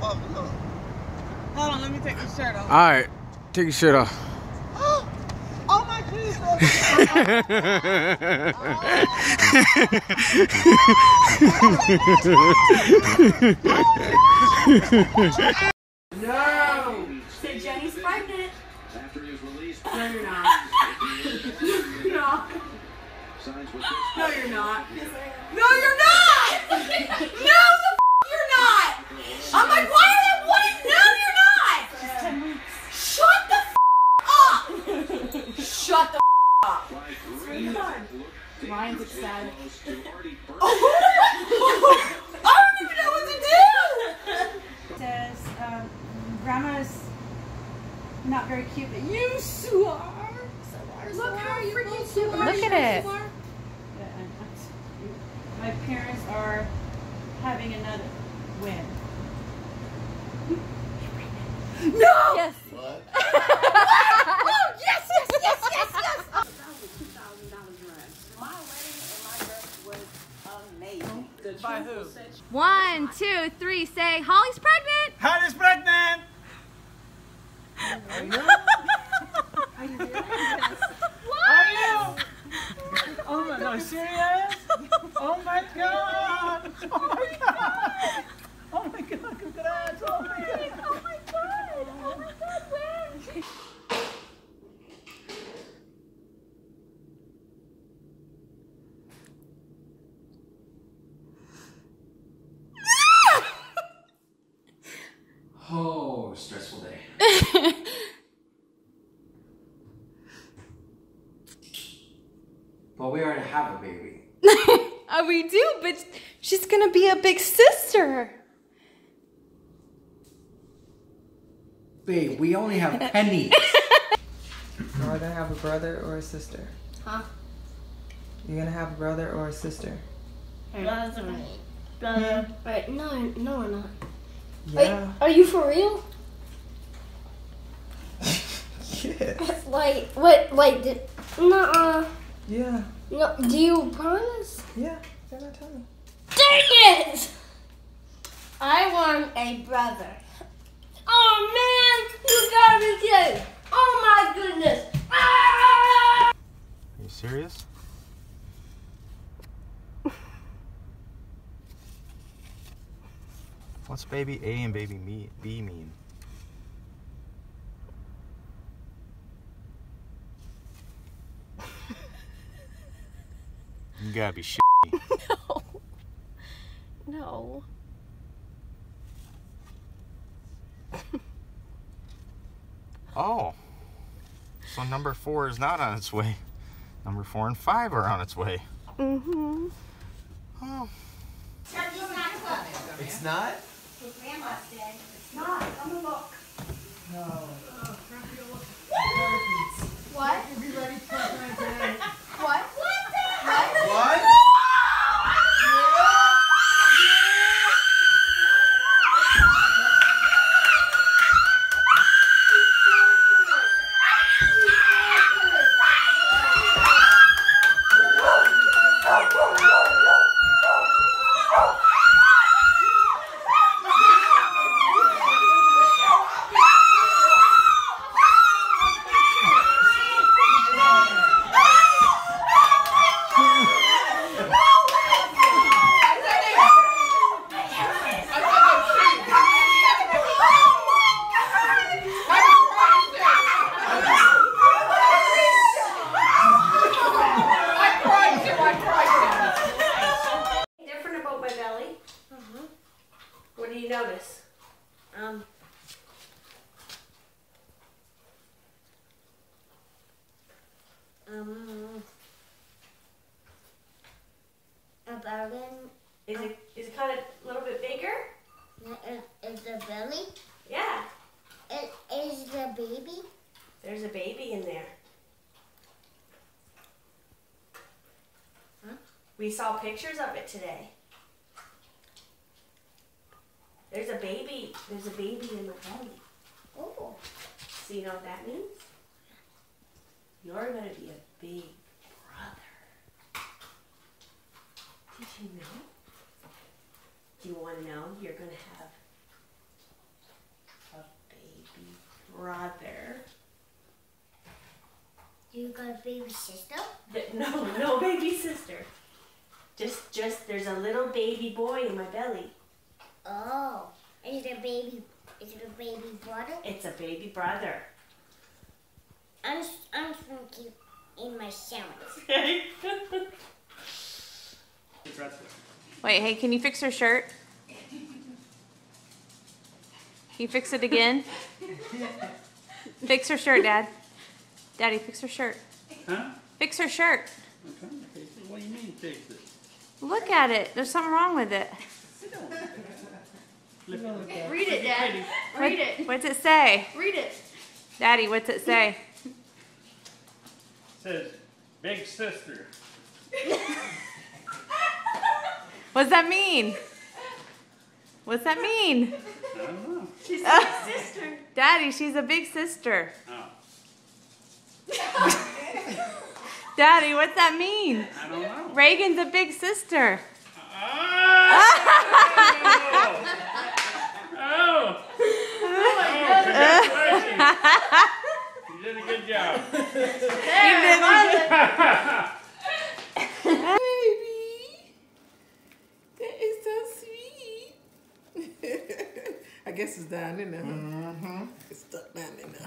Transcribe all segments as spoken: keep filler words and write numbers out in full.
Buffalo. Hold on, let me take your shirt off. All right, take your shirt off. Oh my Jesus! Oh. No! Said Jenny's pregnant. After his release, no, you're not. You're not. No, you're not. No, you're not. No, the f you're not. I'm like, why are they waiting? No, you're not. Just ten weeks. Shut the f up. Shut the f up. Sweetheart. Ryan's excited. Oh, I don't even know what to do. Says, um, Grandma's not very cute, but you so are. Look how you both are. Look at it. My parents are having another win. No! Yes. What? Oh, yes, yes, yes, yes, yes. That was a two thousand dollar dress. My wedding and my dress was amazing. By who? One, two, three, say, Holly's pregnant. Holly's pregnant. Are you serious? What? Are you? Oh my God! Serious? Oh my God! Oh my God! Oh my God! Congrats! Oh my God! Oh my God! Oh my God! Where? Oh, stressful day. Well, we already have a baby. Oh, we do, but she's gonna be a big sister. Babe, we only have pennies. You're gonna have a brother or a sister? Huh? You're gonna have a brother or a sister? Brother. Brother. Yeah. Wait, no, no we're not. Yeah. Wait, are you for real? Yes. Like, what, like, did, nuh-uh. Yeah. No, do you promise? Yeah, they're not telling me. Dang it! I want a brother. Oh man, you got me too. Oh my goodness. Ah! Are you serious? What's baby A and baby B mean? You gotta be shitty. No. No. Oh. So number four is not on its way. Number four and five are on its way. Mm-hmm. Oh. It's not? His grandma said it's not. Come and look. No. What? Everybody my dad. What? What? Is it is it kind of a little bit bigger? Is the belly? Yeah. It is the baby. There's a baby in there. Huh? We saw pictures of it today. There's a baby. There's a baby in the belly. Oh. So you know what that means? You're gonna be a big brother. Did you know? Do you want to know? You're going to have baby sister? No, no baby sister. Just, just there's a little baby boy in my belly. Oh, is it a baby? Is it a baby brother? It's a baby brother. I'm, I'm stinky in my sandwich. Wait, hey, can you fix her shirt? Can you fix it again? Fix her shirt, Dad. Daddy, fix her shirt. Huh? Fix her shirt. I'm trying to fix it. What do you mean fix it? Look at it. There's something wrong with it. Read it, Dad. Read it. What's it say? Read it. Daddy, what's it say? It says, big sister. What does that mean? What's that mean? I don't know. She's a big sister. Daddy, she's a big sister. Oh. Daddy, what's that mean? I don't know. Reagan's a big sister. Oh! Oh! Oh my God! You did a good job. There, you did. I guess it's down in there. Mm-hmm. It's stuck down in there.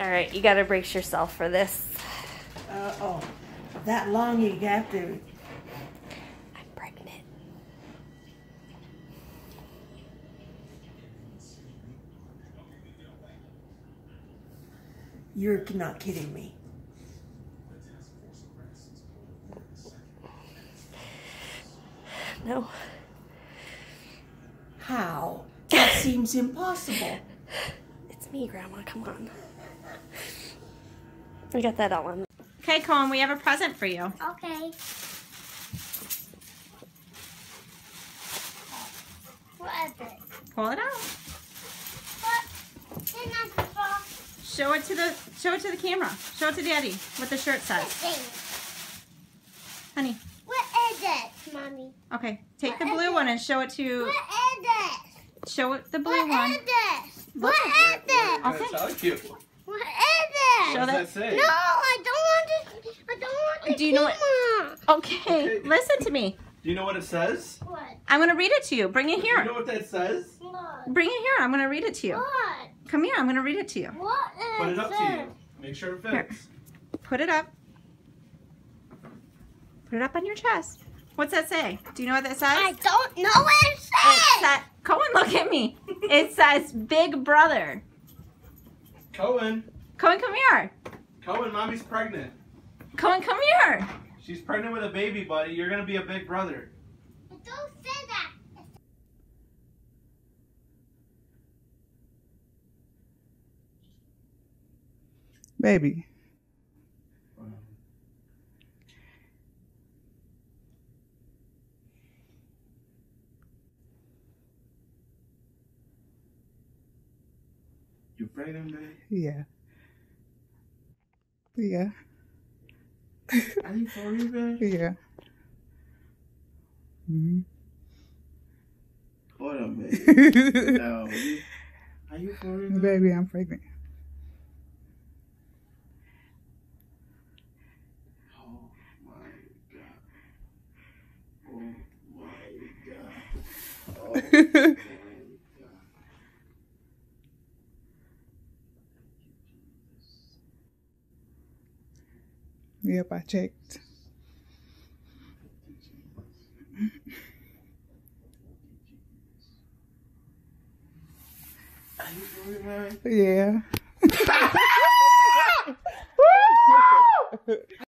Alright, you gotta brace yourself for this. Uh oh. That long you got to. I'm pregnant. You're not kidding me. No. How? That seems impossible. It's me, Grandma, come on. We got that all on. Okay, Colin, we have a present for you. Okay. What is it? Pull it out. What? Show it to the show it to the camera. Show it to Daddy what the shirt says. Honey. What is it, Mommy? Okay, take what the blue one and show it to. What is it? Show it the blue what one. What is it? What is it? Okay. That's so cute. What is it? Show what does that, that say? No, I don't want to. I don't want to. Do you know what? Okay, okay, listen to me. Do you know what it says? What? I'm gonna read it to you. Bring it here. Do you know what that says? What? Bring it here. I'm gonna read it to you. What? Come here. I'm gonna read it to you. What is Put it up it? to you. Make sure it fits. Here. Put it up. Put it up on your chest. What's that say? Do you know what that says? I don't know what it says. That, Cohen, look at me. It says Big Brother. Cohen. Cohen, come here. Cohen, Mommy's pregnant. Cohen, come here. She's pregnant with a baby, buddy. You're going to be a big brother. But don't say that. Baby. Wow. You're pregnant, baby? Yeah. Yeah. Are you for you, baby? Yeah. Mm-hmm. Hold on, baby. No. Are you for you, baby? Baby, I'm pregnant. Oh my God. Oh my God. Oh. Yep, I checked. Yeah.